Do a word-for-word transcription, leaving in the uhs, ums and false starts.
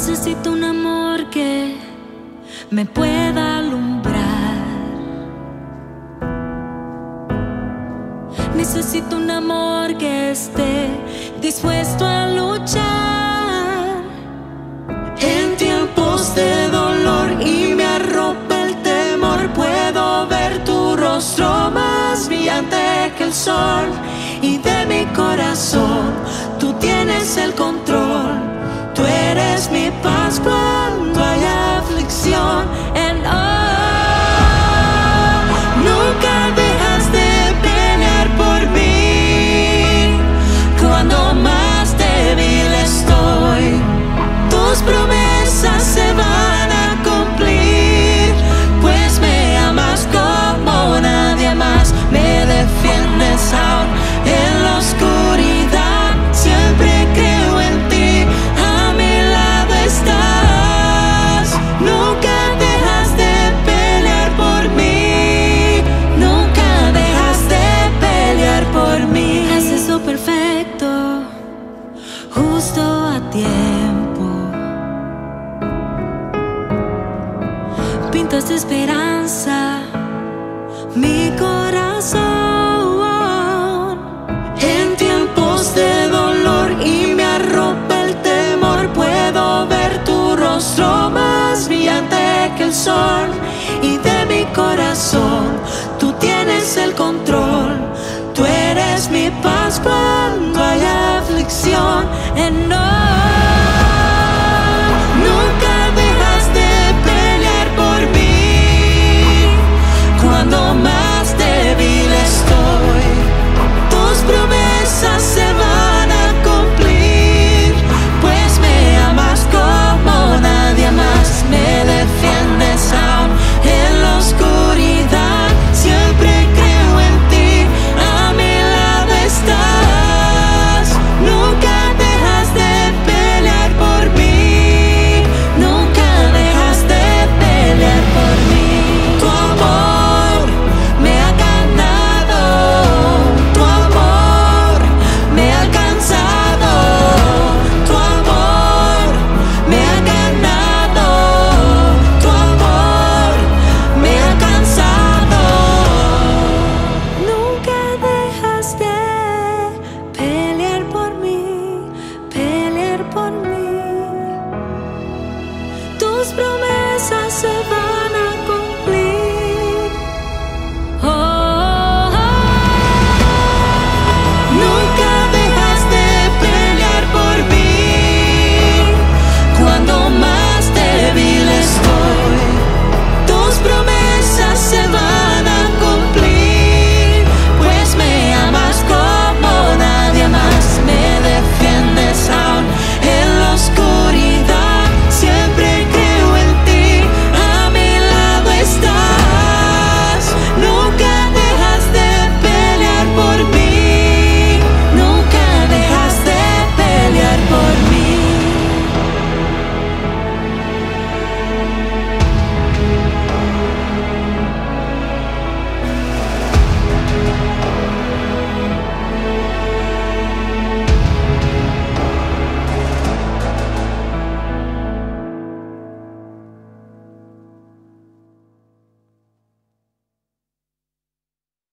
Necesito un amor que me pueda alumbrar. Necesito un amor que esté dispuesto a luchar en tiempos de dolor y me arropa el temor. Puedo ver tu rostro más brillante que el sol, y de mi corazón tú tienes el control. Tú eres mi paz cuando hay aflicción. And oh, nunca dejas de pelear por mí cuando más débil estoy. Tus promesas se van a cumplir, pues me amas como nadie más. Me defiendes aún en la oscuridad. Siempre creo en ti. Nunca dejas de pelear por mí, nunca dejas de pelear por mí. Haces lo perfecto, justo a tiempo. Pintas de esperanza mi corazón.